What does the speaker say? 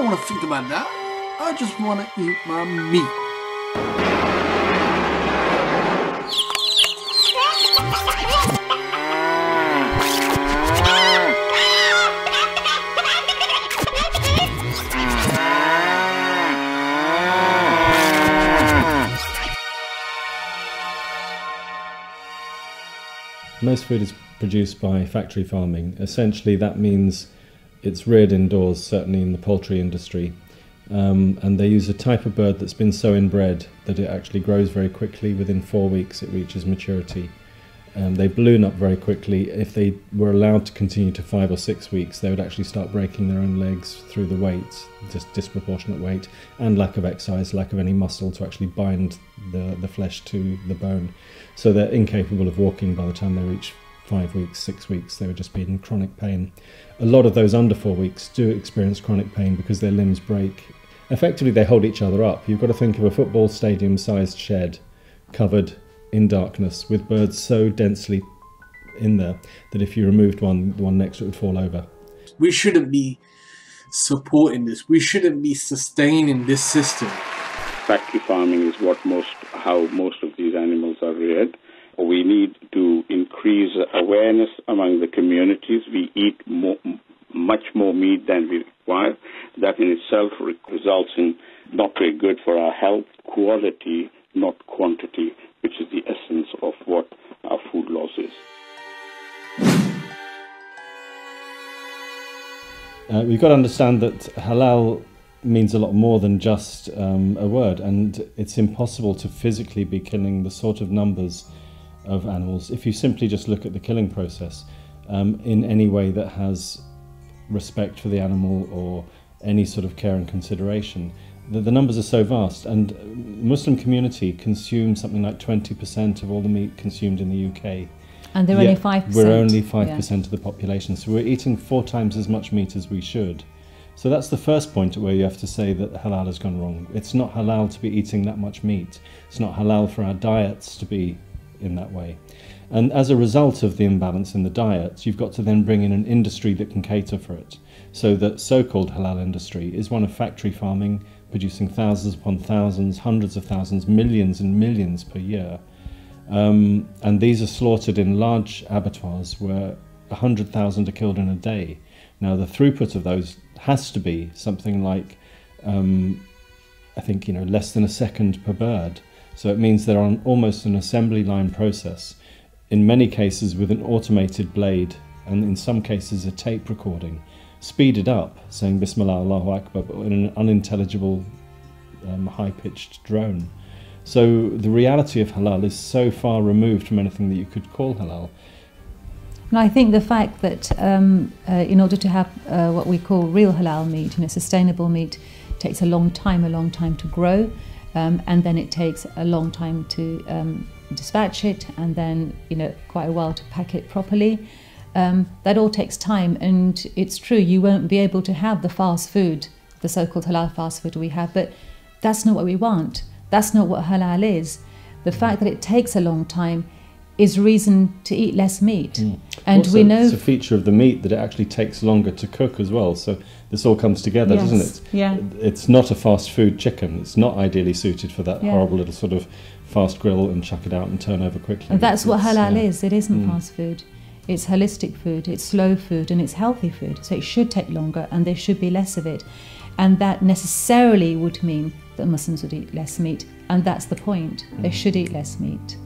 don't want to think about that. I just want to eat my meat. Most food is produced by factory farming. Essentially that means it's reared indoors, certainly in the poultry industry, and they use a type of bird that's been so inbred that it actually grows very quickly. Within 4 weeks it reaches maturity. They balloon up very quickly. If they were allowed to continue to 5 or 6 weeks, they would actually start breaking their own legs through the weight, just disproportionate weight, and lack of exercise, lack of any muscle to actually bind the flesh to the bone. So they're incapable of walking by the time they reach 5 weeks, 6 weeks. They would just be in chronic pain. A lot of those under 4 weeks do experience chronic pain because their limbs break. Effectively, they hold each other up. You've got to think of a football stadium-sized shed covered in darkness, with birds so densely in there that if you removed one, the one next to it would fall over. We shouldn't be supporting this. We shouldn't be sustaining this system. Factory farming is how most of these animals are reared. We need to increase awareness among the communities. We eat much more meat than we require. That in itself results in not very good for our health. Quality, not quantity, which is the essence of what our food loss is. We've got to understand that halal means a lot more than just a word, and it's impossible to physically be killing the sort of numbers of animals if you simply just look at the killing process in any way that has respect for the animal or any sort of care and consideration. The numbers are so vast, and Muslim community consumes something like 20% of all the meat consumed in the UK. And they're only 5%. We're only 5% of the population, so we're eating 4 times as much meat as we should. So that's the first point where you have to say that halal has gone wrong. It's not halal to be eating that much meat. It's not halal for our diets to be in that way. And as a result of the imbalance in the diet, you've got to then bring in an industry that can cater for it. So that so-called halal industry is one of factory farming, producing thousands upon thousands, hundreds of thousands, millions and millions per year. And these are slaughtered in large abattoirs where 100,000 are killed in a day. Now the throughput of those has to be something like, I think, you know, less than a second per bird. So it means they're on almost an assembly line process, in many cases with an automated blade, and in some cases a tape recording, speeded up, saying Bismillah, Allahu Akbar, but in an unintelligible, high-pitched drone. So the reality of halal is so far removed from anything that you could call halal. And I think the fact that in order to have what we call real halal meat, you know, sustainable meat, takes a long time to grow, and then it takes a long time to dispatch it, and then, you know, quite a while to pack it properly. That all takes time, and it's true you won't be able to have the fast food, the so-called halal fast food we have, but that's not what we want. That's not what halal is. The fact that it takes a long time is reason to eat less meat. And also, we know it's a feature of the meat that it actually takes longer to cook as well, so this all comes together, doesn't it? Yeah. It's not a fast food chicken. It's not ideally suited for that horrible little sort of fast grill and chuck it out and turn over quickly. And that's what halal is. It isn't fast food. It's holistic food, it's slow food, and it's healthy food. So it should take longer, and there should be less of it. And that necessarily would mean that Muslims would eat less meat. And that's the point. They should eat less meat.